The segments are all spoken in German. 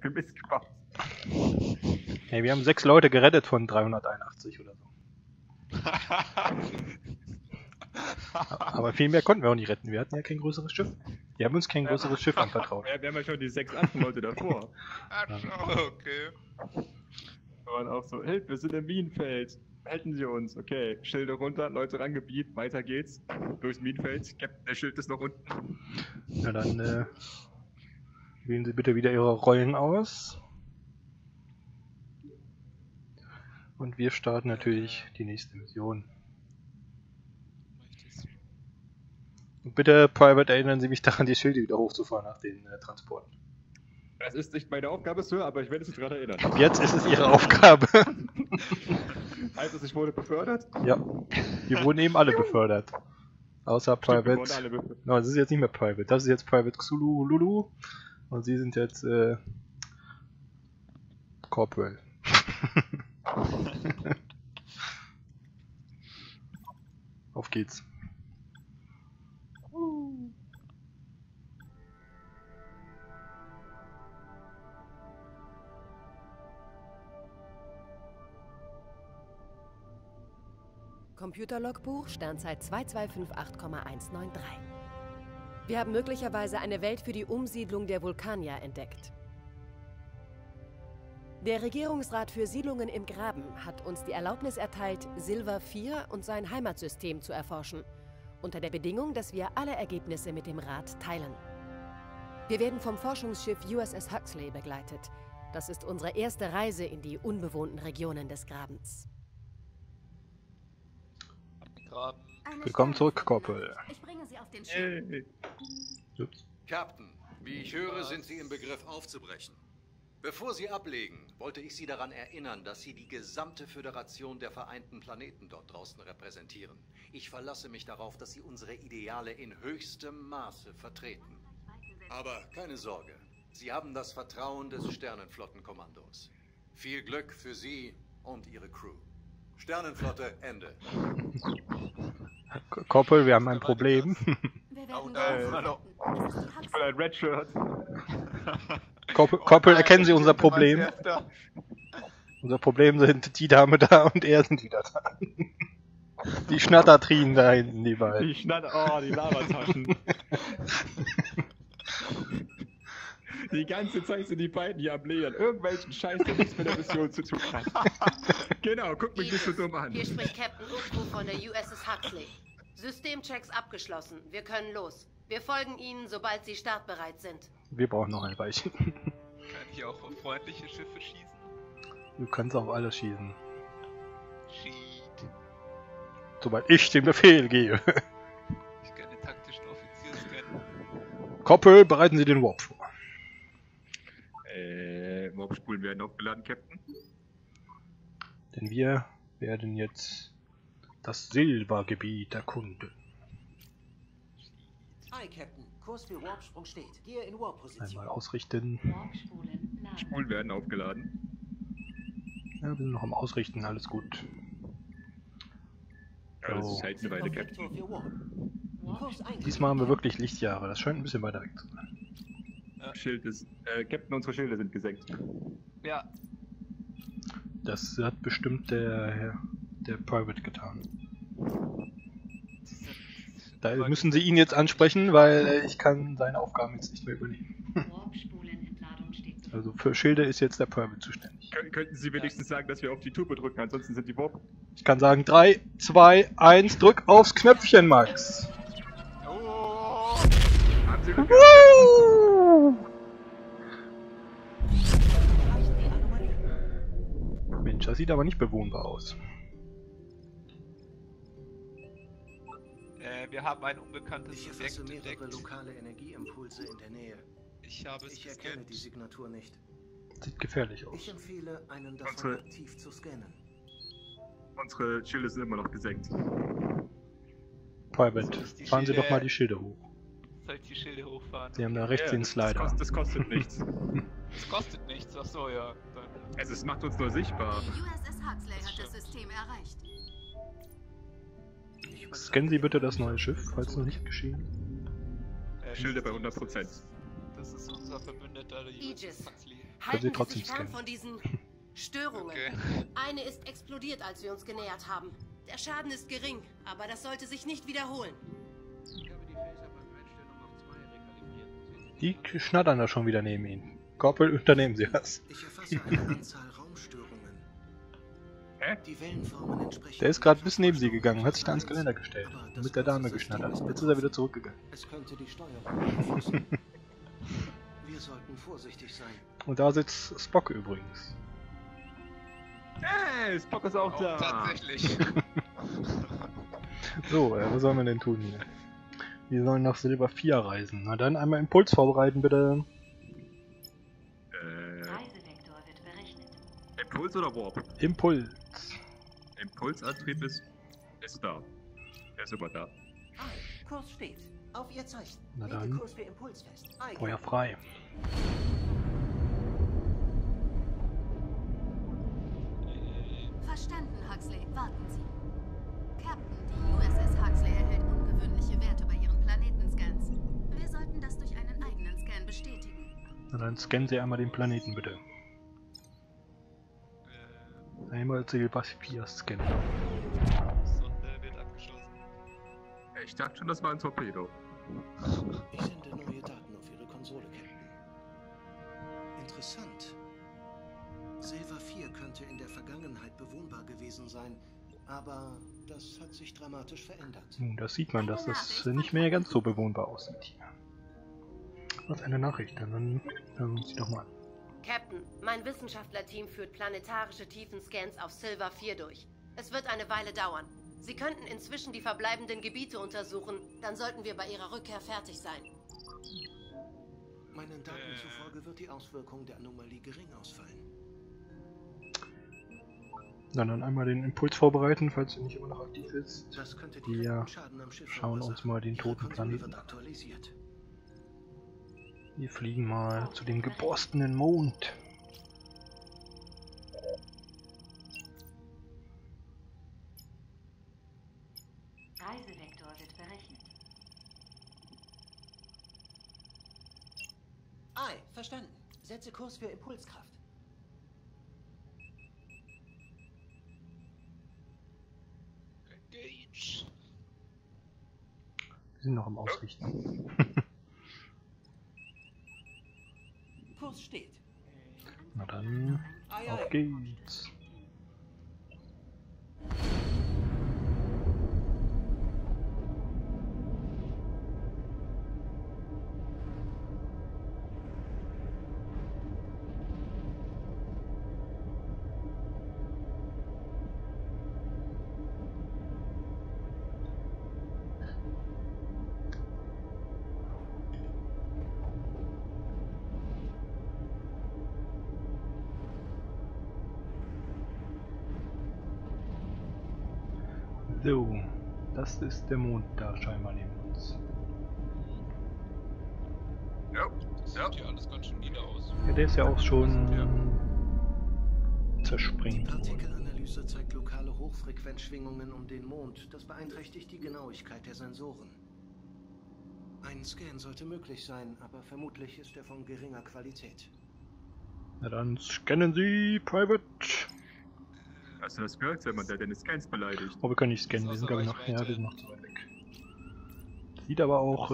viel Mist gemacht. Hey, wir haben 6 Leute gerettet von 381 oder so. Aber viel mehr konnten wir auch nicht retten. Wir hatten ja kein größeres Schiff. Wir haben uns kein größeres Schiff anvertraut. Wir haben ja schon die 6 anderen Leute davor. Ach, okay. Wir waren auch so, hey, wir sind im Minenfeld. Halten Sie uns, okay. Schilde runter, Leute ran, Gebiet, weiter geht's. Durchs Minenfeld, Captain, der Schild ist noch unten. Na dann, wählen Sie bitte wieder Ihre Rollen aus. Und wir starten natürlich die nächste Mission. Und bitte, Private, erinnern Sie mich daran, die Schilde wieder hochzufahren nach den Transporten. Das ist nicht meine Aufgabe, Sir, aber ich werde es gerade erinnern. Jetzt ist es Ihre Aufgabe. Heißt es, ich wurde befördert? Ja, wir wurden eben alle befördert. Außer Private. No, das ist jetzt nicht mehr Private. Das ist jetzt Private Xululu. Und Sie sind jetzt Corporal. Auf geht's. Computerlogbuch, Sternzeit 2258,193. Wir haben möglicherweise eine Welt für die Umsiedlung der Vulkanier entdeckt. Der Regierungsrat für Siedlungen im Graben hat uns die Erlaubnis erteilt, Silver 4 und sein Heimatsystem zu erforschen, unter der Bedingung, dass wir alle Ergebnisse mit dem Rat teilen. Wir werden vom Forschungsschiff USS Huxley begleitet. Das ist unsere erste Reise in die unbewohnten Regionen des Grabens. Willkommen zurück, Corporal. Ich bringe Sie auf den Schiff. Captain, wie ich höre, sind Sie im Begriff aufzubrechen. Bevor Sie ablegen, wollte ich Sie daran erinnern, dass Sie die gesamte Föderation der vereinten Planeten dort draußen repräsentieren. Ich verlasse mich darauf, dass Sie unsere Ideale in höchstem Maße vertreten. Aber keine Sorge, Sie haben das Vertrauen des Sternenflottenkommandos. Viel Glück für Sie und Ihre Crew. Sternenflotte, Ende. Koppel, wir haben ein Problem. Ich will ein Redshirt. Koppel, erkennen Sie unser Problem? Unser Problem sind die Dame da und er sind wieder da. Die Schnattertrien da hinten, die beiden. Die Schnatter, oh, die Lavataschen. Die ganze Zeit sind die beiden hier am Lehren. Irgendwelchen Scheiß, der nichts mit der Mission zu tun hat. Genau, guck mich nicht so dumm an. Hier spricht Captain Ucku von der USS Huxley. Systemchecks abgeschlossen. Wir können los. Wir folgen Ihnen, sobald Sie startbereit sind. Wir brauchen noch ein Weichen. Kann ich auch auf freundliche Schiffe schießen? Du kannst auf alles schießen. Schied. Sobald ich den Befehl gebe. Ich kann den taktischen Offizier rennen. Koppel, bereiten Sie den Warp vor. Warpspulen werden aufgeladen, Captain. Denn wir werden jetzt das Silbergebiet erkunden. Hi, Captain. Kurs für Warpsprung steht. Gehe in Warp-Position. Einmal ausrichten. Spulen werden aufgeladen. Ja, wir sind noch am Ausrichten, alles gut. Ja, das ist halt eine Weile, Captain. Diesmal haben wir wirklich Lichtjahre. Das scheint ein bisschen weiter weg zu sein. Schild ist, Captain, unsere Schilde sind gesenkt. Ja. Das hat bestimmt der Private getan. Da müssen Sie ihn jetzt ansprechen, weil ich kann seine Aufgaben jetzt nicht mehr übernehmen. Also für Schilde ist jetzt der Private zuständig. Könnten Sie wenigstens sagen, dass wir auf die Tube drücken, ansonsten sind die Bob. Ich kann sagen, 3, 2, 1, drück aufs Knöpfchen, Max. Oh. Haben Sie Mensch, das sieht aber nicht bewohnbar aus. Wir haben ein unbekanntes Objekt entdeckt. Lokale Energieimpulse in der Nähe. Ich habe es erkenne die Signatur nicht. Sieht gefährlich aus. Ich empfehle, einen davon aktiv zu scannen. Unsere Schilde sind immer noch gesenkt. Private, fahren Sie doch mal die Schilde hoch. Soll ich die Schilde hochfahren? Sie haben da rechts den Slider. Das kostet nichts. Das kostet nichts, achso, ja. Es macht uns nur sichtbar. Die USS Huxley hat das System erreicht. Scannen Sie bitte das neue Schiff, falls noch nicht geschehen. Schilde bei 100%. Das ist unser Verbündeter, die USS Huxley. halten Sie sich fern von diesen Störungen. Okay. Eine ist explodiert, als wir uns genähert haben. Der Schaden ist gering, aber das sollte sich nicht wiederholen. Die schnattern da schon wieder neben Ihnen. Koppel, unternehmen Sie was. Ich erfasse eine Anzahl Raumstörungen. Hä? Die Wellenformen entsprechen. Der ist gerade bis neben Sie gegangen, hat sich da ans Geländer gestellt. Und mit der Dame geschnattert. Jetzt ist er wieder zurückgegangen. Es könnte die Steuerung beeinflussen. Wir sollten vorsichtig sein. Und da sitzt Spock übrigens. Hey, Spock ist auch da. Tatsächlich. So, was sollen wir denn tun hier? Wir sollen nach Silber 4 reisen. Na dann einmal Impuls vorbereiten, bitte. Reisevektor wird berechnet. Impuls oder Warp? Impuls. Impulsantrieb ist da. Er ist immer da. Kurs steht. Auf Ihr Zeichen. Na dann. Kurs für Impuls fest. Feuer frei. Verstanden, Huxley. Warten Sie. Captain, die USS Huxley erhält ungewöhnliche Werte bei ihren Planetenscans. Wir sollten das durch einen eigenen Scan bestätigen. Na dann scannen Sie einmal den Planeten, bitte. Einmal Silber 4 scannen. Sonde wird abgeschossen. Ich dachte schon, das war ein Torpedo. Ich sende neue Daten auf Ihre Konsole, Captain. Interessant. Silver 4 könnte in der Vergangenheit bewohnbar gewesen sein, aber das hat sich dramatisch verändert. Nun, das sieht man, dass das nicht mehr ganz so bewohnbar aussieht hier. Was eine Nachricht, dann hören wir uns die doch mal an. Captain, mein Wissenschaftlerteam führt planetarische Tiefenscans auf Silver 4 durch. Es wird eine Weile dauern. Sie könnten inzwischen die verbleibenden Gebiete untersuchen, dann sollten wir bei Ihrer Rückkehr fertig sein. Meinen Daten zufolge wird die Auswirkung der Anomalie gering ausfallen. Dann einmal den Impuls vorbereiten, falls er nicht immer noch aktiv ist. Wir schauen uns mal den toten Planeten an. Wir fliegen mal zu dem geborstenen Mond. Reisevektor wird berechnet. Ei, verstanden. Setze Kurs für Impulskraft. Wir sind noch am Ausrichten. Kurs steht. Na dann, auf geht's. So, das ist der Mond da scheinbar neben uns. Ja, das sieht hier alles ganz schön nieder aus. Ja, der ist ja auch schon zersprengt. Die Partikelanalyse zeigt lokale Hochfrequenzschwingungen um den Mond. Das beeinträchtigt die Genauigkeit der Sensoren. Ein Scan sollte möglich sein, aber vermutlich ist er von geringer Qualität. Na dann scannen Sie, Private! Hast du das gehört, wenn man da deine Scans beleidigt? Oh, wir können nicht scannen, wir sind glaube ich noch, ja, wir sind noch zu weit weg. Sieht aber auch,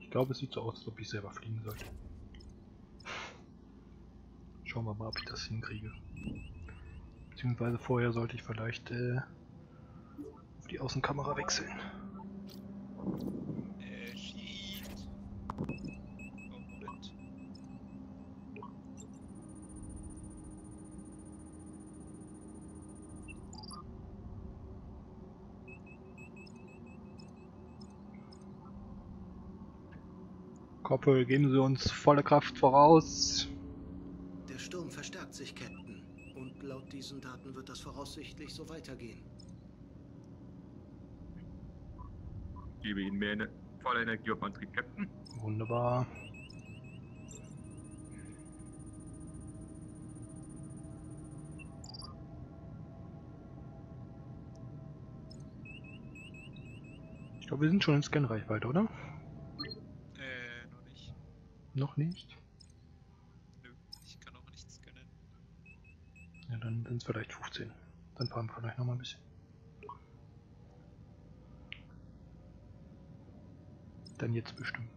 ich glaube es sieht so aus, als ob ich selber fliegen sollte. Schauen wir mal, ob ich das hinkriege. Beziehungsweise vorher sollte ich vielleicht, auf die Außenkamera wechseln. Koppel, geben Sie uns volle Kraft voraus. Der Sturm verstärkt sich, Captain. Und laut diesen Daten wird das voraussichtlich so weitergehen. Ich gebe Ihnen mehr volle Energie auf Antrieb, Captain. Wunderbar. Ich glaube, wir sind schon in Scan-Reichweite, oder? Noch nicht? Ja, dann sind es vielleicht 15. Dann fahren wir vielleicht nochmal ein bisschen. Dann jetzt bestimmt.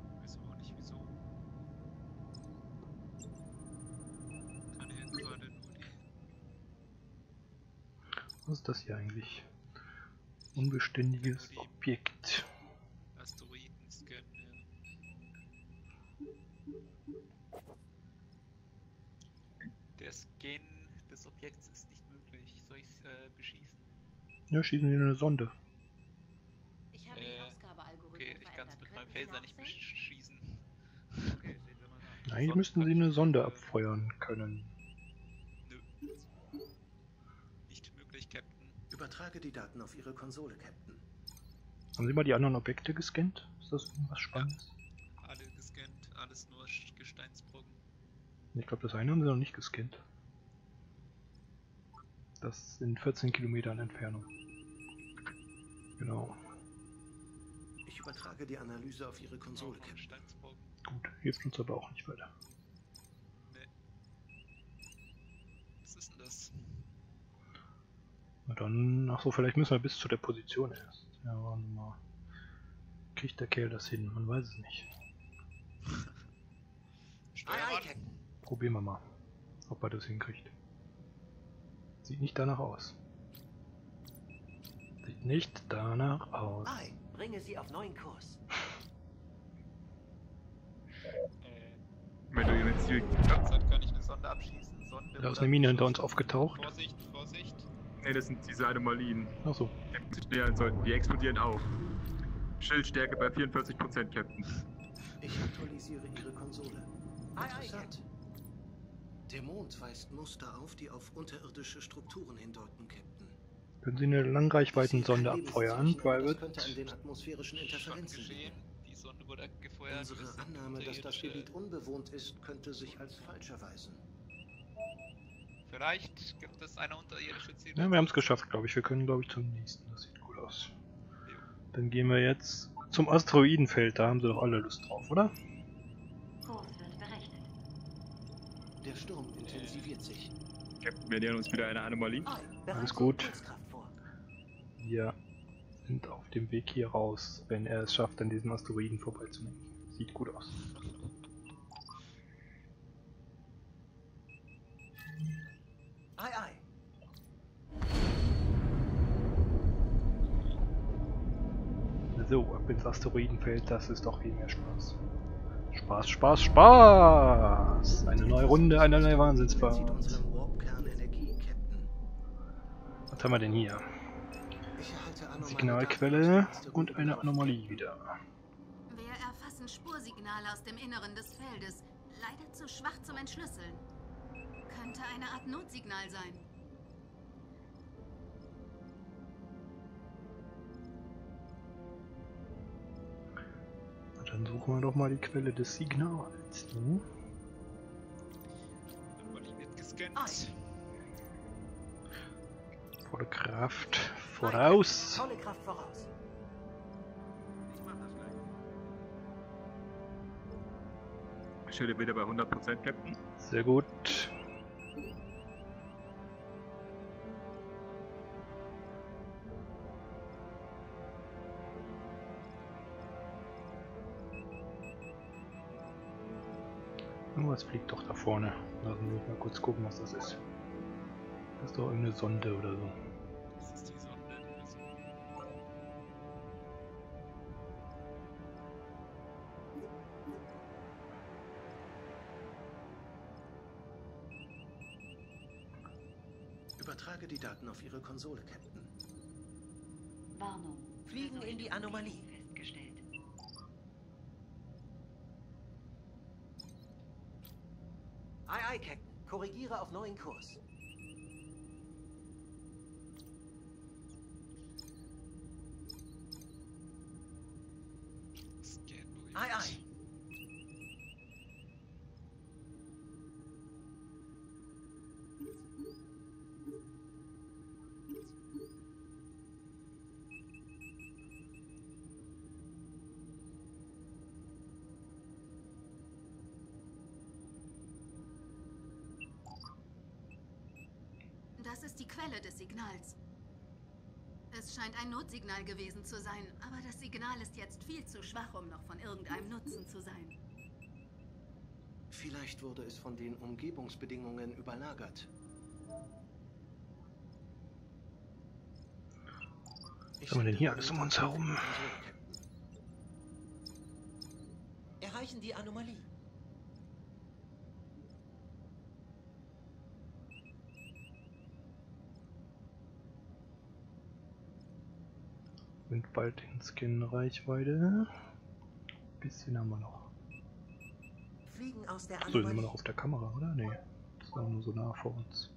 Ich weiß aber auch nicht wieso. Kann ja gerade nur die. Was ist das hier eigentlich? Unbeständiges Objekt. Der Scan des Objekts ist nicht möglich. Soll ich es beschießen? Ja, schießen wir eine Sonde. Ich habe die Ausgabealgorithmus. Okay, ich kann es mit meinem Phaser nicht beschießen. Okay, sehen wir mal nach. Eigentlich müssten sie eine Sonde abfeuern können. Nö. Nicht möglich, Captain. Übertrage die Daten auf Ihre Konsole, Captain. Haben Sie mal die anderen Objekte gescannt? Ist das irgendwas Spannendes? Ja, alle gescannt, alles nur Gesteinsbrocken. Ich glaube, das eine haben sie noch nicht gescannt. Das sind 14 Kilometern Entfernung. Genau. Ich übertrage die Analyse auf Ihre Konsole, Captain. Gut, hilft uns aber auch nicht weiter. Nee. Was ist denn das? Na dann, ach so, vielleicht müssen wir bis zu der Position erst. Ja, warte mal. Kriegt der Kerl das hin? Man weiß es nicht. Probieren wir mal, ob er das hinkriegt. Sieht nicht danach aus. Sieht nicht danach aus. Ei, bringe sie auf neuen Kurs. Wenn du ihre Ziel gekratzt hast, kann ich eine Sonde abschießen. Sonde da ist eine Mine hinter uns aufgetaucht. Vorsicht, Vorsicht. Ne, das sind diese Anomalien. Ach so. Die explodieren auch. Schildstärke bei 44%, Captain. Ich aktualisiere Ihre Konsole. Interessant. Der Mond weist Muster auf, die auf unterirdische Strukturen hindeuten, Captain. Können Sie eine Langreichweiten-Sonde abfeuern, Private? Das könnte an den atmosphärischen Interferenzen liegen. Die Sonde wurde abgefeuert. Unsere Annahme, dass das Gebiet unbewohnt ist, könnte sich als falsch erweisen. Vielleicht gibt es eine unterirdische Ziel. Ja, wir haben es geschafft, glaube ich. Wir können, glaube ich, zum nächsten. Das sieht gut aus. Ja. Dann gehen wir jetzt zum Asteroidenfeld. Da haben sie doch alle Lust drauf, oder? Der Sturm intensiviert sich. Captain, wir nähern uns wieder einer Anomalie. Alles gut. Wir sind auf dem Weg hier raus, wenn er es schafft, an diesem Asteroiden vorbeizunehmen. Sieht gut aus. So, ab ins Asteroidenfeld, das ist doch viel mehr Spaß. Spaß, Spaß, Spaß! Eine neue Runde, eine neue Wahnsinnsfahrt. Was haben wir denn hier? Signalquelle und eine Anomalie wieder. Wir erfassen Spursignale aus dem Inneren des Feldes. Leider zu schwach zum Entschlüsseln. Könnte eine Art Notsignal sein. Dann suchen wir doch mal die Quelle des Signals. Ne? Anomalie wird gescannt. Volle Kraft voraus. Volle Kraft voraus. Ich mach das gleich. Ich stelle wieder bei 100%, Captain. Sehr gut. Was fliegt doch da vorne? Lassen wir mal kurz gucken, was das ist. Das ist doch irgendeine Sonde oder so. Das ist die Sonde. Übertrage die Daten auf Ihre Konsole, Captain. Warnung. Fliegen in die Anomalie. Festgestellt. Ei, Captain. Korrigiere auf neuen Kurs. Ei. Quelle des Signals. Es scheint ein Notsignal gewesen zu sein, aber das Signal ist jetzt viel zu schwach, um noch von irgendeinem Nutzen zu sein. Vielleicht wurde es von den Umgebungsbedingungen überlagert. Was haben wir denn hier alles um uns herum? Erreichen die Anomalie. Sind bald in Skin-Reichweite. Bisschen haben wir noch. Fliegen aus der Anomalie. So, sind wir noch auf der Kamera, oder? Nee. Das ist nur so nah vor uns.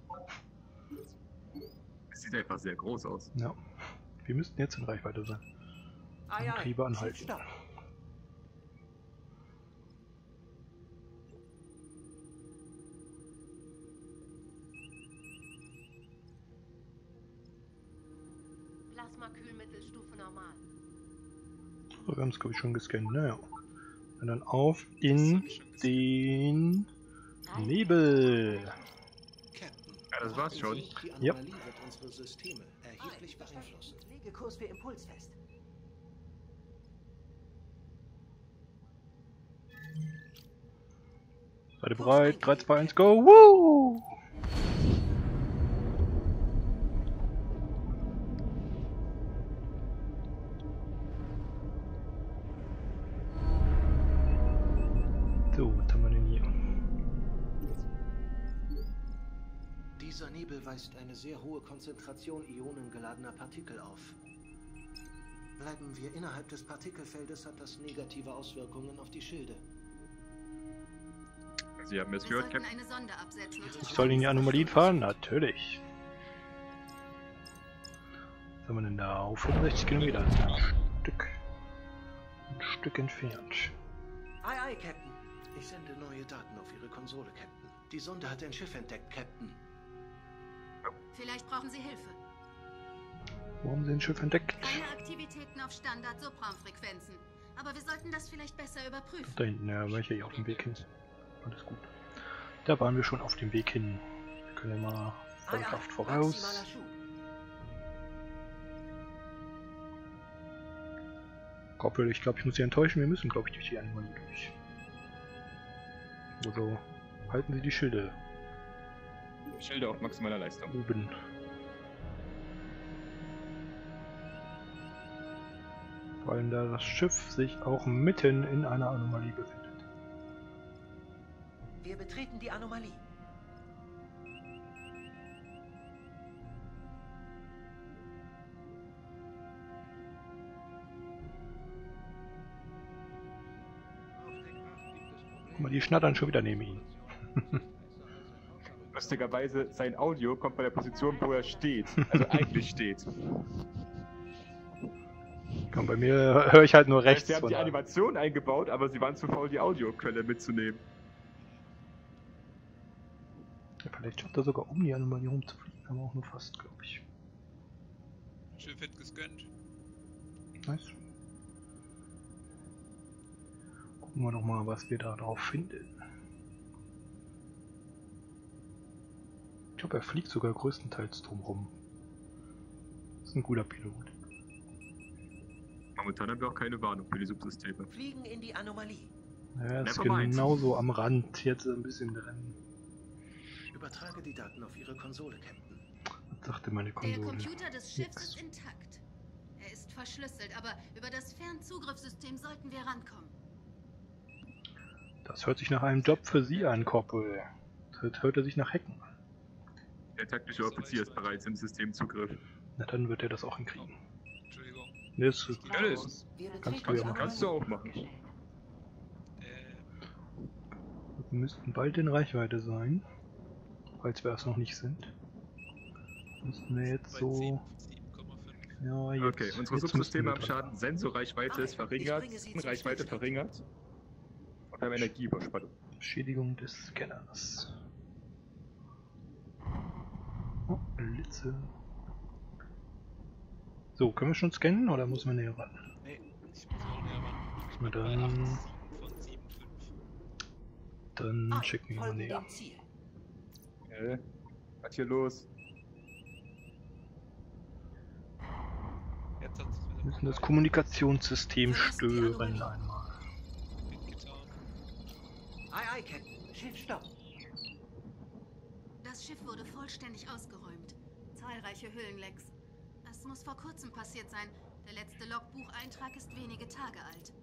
Das sieht einfach sehr groß aus. Ja. Wir müssten jetzt in Reichweite sein. Antriebe anhalten. Stopp. Wir haben es, glaube ich, schon gescannt. Naja. Und dann auf in den Nebel. Ja, das war's schon. Ja. Seid ihr bereit? 3, 2, 1, go! Woo! So, was haben wir denn hier? Dieser Nebel weist eine sehr hohe Konzentration ionengeladener Partikel auf. Bleiben wir innerhalb des Partikelfeldes, hat das negative Auswirkungen auf die Schilde. Sie haben es gehört, Captain. Ich soll in die Anomalien fahren? Natürlich. Was haben wir denn da? Auf 65 Kilometer. Ein Stück entfernt. Ei, ei, Captain. Ich sende neue Daten auf Ihre Konsole, Captain. Die Sonde hat ein Schiff entdeckt, Captain. Vielleicht brauchen Sie Hilfe. Wo haben Sie ein Schiff entdeckt? Keine Aktivitäten auf Standard-Subraumfrequenzen. Aber wir sollten das vielleicht besser überprüfen. Da hinten, ja, war ich ja eh auf dem Weg hin. Alles gut. Da waren wir schon auf dem Weg hin. Wir können ja mal volle Kraft voraus. Koppel, ich glaube, ich muss Sie enttäuschen. Wir müssen, glaube ich, durch die Anomalie durch. Also, halten Sie die Schilde. Schilde auf maximaler Leistung. Oben. Vor allem, da das Schiff sich auch mitten in einer Anomalie befindet. Wir betreten die Anomalie. Guck mal, die schnattern schon wieder neben ihm. Lustigerweise, sein Audio kommt bei der Position, wo er steht. Also eigentlich steht. Komm, bei mir höre ich halt nur rechts. Sie haben die Animation eingebaut, aber sie waren zu faul, die Audioquelle mitzunehmen. Ja, vielleicht schafft er sogar um die Anomalie rumzufliegen, aber auch nur fast, glaube ich. Schiff wird gescannt. Nice. Gucken wir doch mal, was wir da drauf finden. Ich glaube, er fliegt sogar größtenteils drumherum. Ist ein guter Pilot. Momentan haben wir auch keine Warnung für die Subsysteme. Fliegen in die Anomalie. Er ist genauso am Rand. Jetzt ein bisschen drin. Übertrage die Daten auf Ihre Konsole, Captain. Was sagte meine Konsole? Der Computer des Schiffs ist intakt. Er ist verschlüsselt, aber über das Fernzugriffssystem sollten wir rankommen. Das hört sich nach einem Job für Sie an, Corporal. Das hört er sich nach Hacken an. Der taktische Offizier ist bereits im Systemzugriff. Na, dann wird er das auch hinkriegen. Entschuldigung. Nee, das ist alles. Kannst du auch machen. Wir müssten bald in Reichweite sein. Falls wir es noch nicht sind. Müssten wir jetzt so... Ja, jetzt, okay, unsere Subsysteme haben Schaden. Sensorreichweite ist verringert. Reichweite verringert. Und haben Energieüberspannung. Beschädigung des Scanners. Oh, Blitze. So, können wir schon scannen oder muss man näher ran? Nee, ich muss auch näher ran. Muss man dann schicken wir mal näher. Was hier los? Wir müssen das Kommunikationssystem stören. Ei, ei, Captain. Schiff, stopp. Das Schiff wurde vollständig ausgeräumt. Zahlreiche Höhlenlecks. Das muss vor kurzem passiert sein. Der letzte Logbucheintrag ist wenige Tage alt.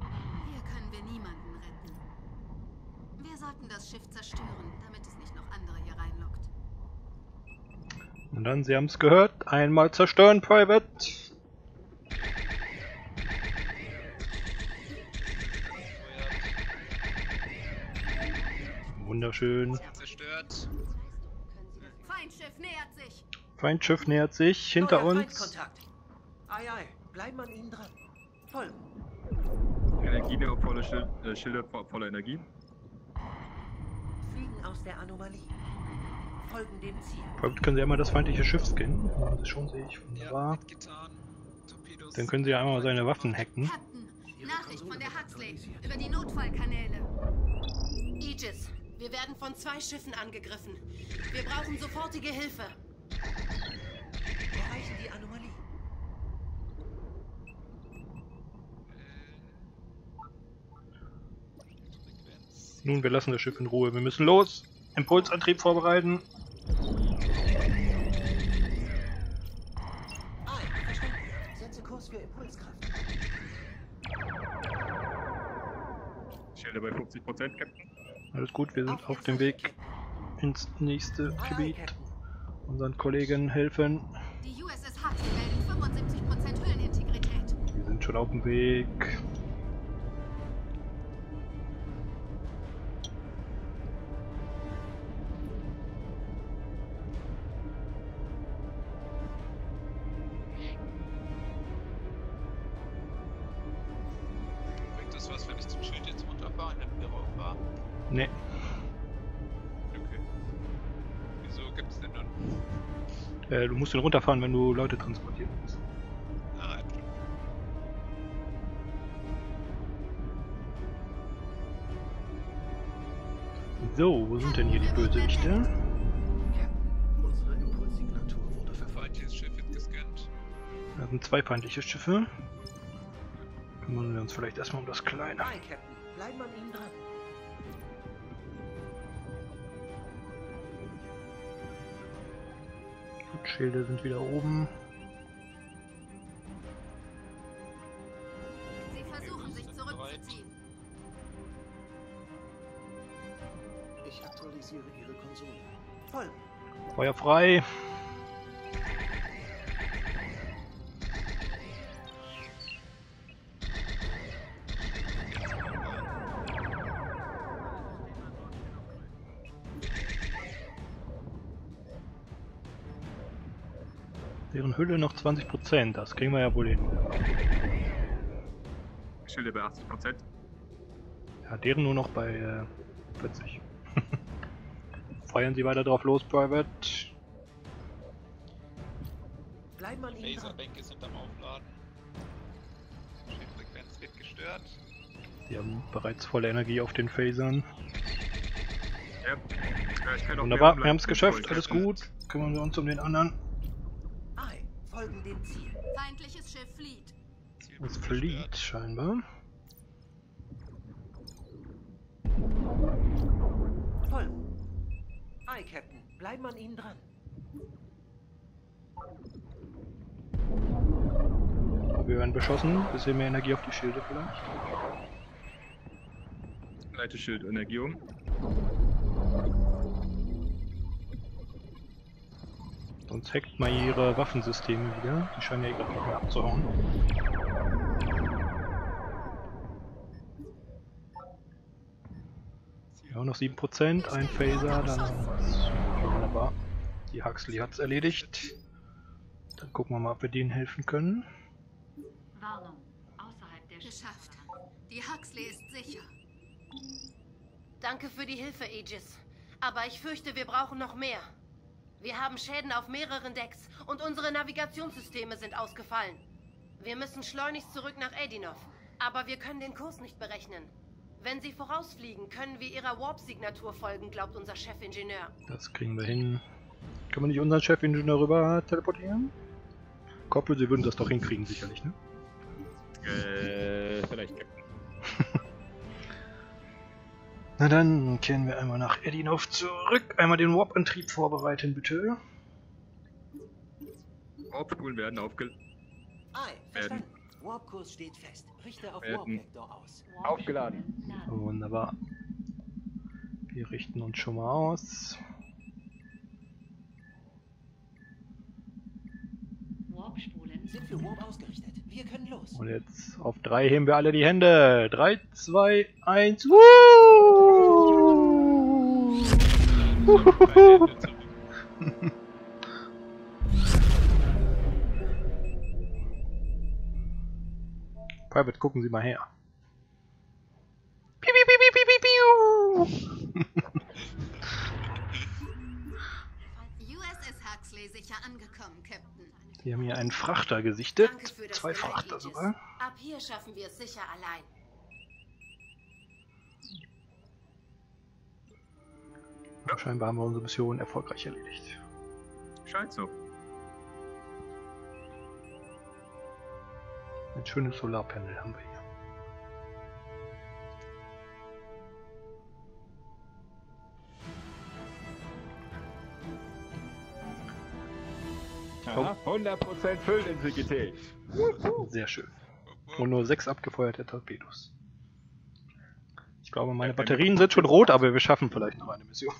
Hier können wir niemanden retten. Wir sollten das Schiff zerstören, damit es nicht noch andere hier reinlockt. Und dann, Sie haben es gehört, einmal zerstören, Private. Wunderschön. Zerstört. Feindschiff nähert sich. Feindschiff nähert sich hinter uns. Ei, ei, bleiben an ihnen dran. Voll. Energievolle Schilder voller Energie. Fliegen aus der Anomalie. Folgen dem Ziel. Vielleicht können Sie einmal das feindliche Schiff scannen. Das schon sehe ich. Wunderbar. Dann können Sie einmal seine Waffen hacken. Captain, Nachricht von der Huxley über die Notfallkanäle. Aegis, wir werden von 2 Schiffen angegriffen. Wir brauchen sofortige Hilfe. Erreichen die Anomalie. Nun, wir lassen das Schiff in Ruhe. Wir müssen los. Impulsantrieb vorbereiten. Verstanden. Setze Kurs für Impulskraft. Schelle bei 50%, Captain. Alles gut, wir sind auf dem Weg ins nächste Gebiet. Unseren Kollegen helfen. Die USS Huxley meldet 75% Höhlenintegrität. Wir sind schon auf dem Weg. Nee. Okay. Wieso gibt's denn dann? Du musst ihn runterfahren, wenn du Leute transportieren musst. Ah, okay. So, wo sind denn hier die Bösewichte? Unsere Impulssignatur wurde für feindliches Schiff gescannt. Da sind 2 feindliche Schiffe. Kümmern wir uns vielleicht erstmal um das Kleine. Hi, Captain. Bleiben wir an ihnen dran. Schilder sind wieder oben. Sie versuchen sich zurückzuziehen. Ich aktualisiere Ihre Konsole. Voll. Feuer frei. Deren Hülle noch 20%, das kriegen wir ja wohl hin. Schilder bei 80%. Ja, deren nur noch bei 40. Feuern Sie weiter drauf los, Private. Bleiben an Ihnen dran. Laserbank ist unterm Aufladen. Schiffrequenz wird gestört. Sie haben bereits volle Energie auf den Phasern. Ja. Ja, wunderbar, wir haben es geschafft, alles gut. Kümmern wir uns um den anderen. Folgen dem Ziel. Feindliches Schiff flieht. Es flieht scheinbar. Voll. Ei, Captain. Bleiben an ihnen dran. Wir werden beschossen. Bisschen mehr Energie auf die Schilde vielleicht. Leite Schild Energie um. Sonst hackt mal ihre Waffensysteme wieder. Die scheinen ja gerade nicht mehr abzuhauen. Ja, noch 7%, ein Phaser, dann wunderbar. Die Huxley hat's erledigt. Dann gucken wir mal, ob wir denen helfen können. Warnung, außerhalb der geschafft. Die Huxley ist sicher. Danke für die Hilfe, Aegis. Aber ich fürchte, wir brauchen noch mehr. Wir haben Schäden auf mehreren Decks und unsere Navigationssysteme sind ausgefallen. Wir müssen schleunigst zurück nach Edinov, aber wir können den Kurs nicht berechnen. Wenn sie vorausfliegen, können wir ihrer Warp-Signatur folgen, glaubt unser Chefingenieur. Das kriegen wir hin. Können wir nicht unseren Chefingenieur rüber teleportieren? Koppel, Sie würden das doch hinkriegen, sicherlich, ne? Vielleicht. Na dann kehren wir einmal nach Edinov zurück. Einmal den Warp-Antrieb vorbereiten, bitte. Warp-Spulen werden aufgeladen. Warp-Kurs steht fest. Richte auf Warp-Vektor aus. Aufgeladen. Wunderbar. Wir richten uns schon mal aus. Warp-Spulen sind für Warp ausgerichtet. Wir können los. Und jetzt auf 3 heben wir alle die Hände. 3, 2, 1. Private, gucken Sie mal her. USS Huxley sicher angekommen, Captain. Wir haben hier einen Frachter gesichtet. 2 Frachter sogar. Ab hier schaffen wir es sicher allein. Ja. Scheinbar haben wir unsere Mission erfolgreich erledigt. Scheint so. Ein schönes Solarpanel haben wir hier. Aha, 100% Füllintegrität. Sehr schön. Und nur 6 abgefeuerte Torpedos. Ich glaube, meine Batterien sind schon rot, aber wir schaffen vielleicht noch eine Mission.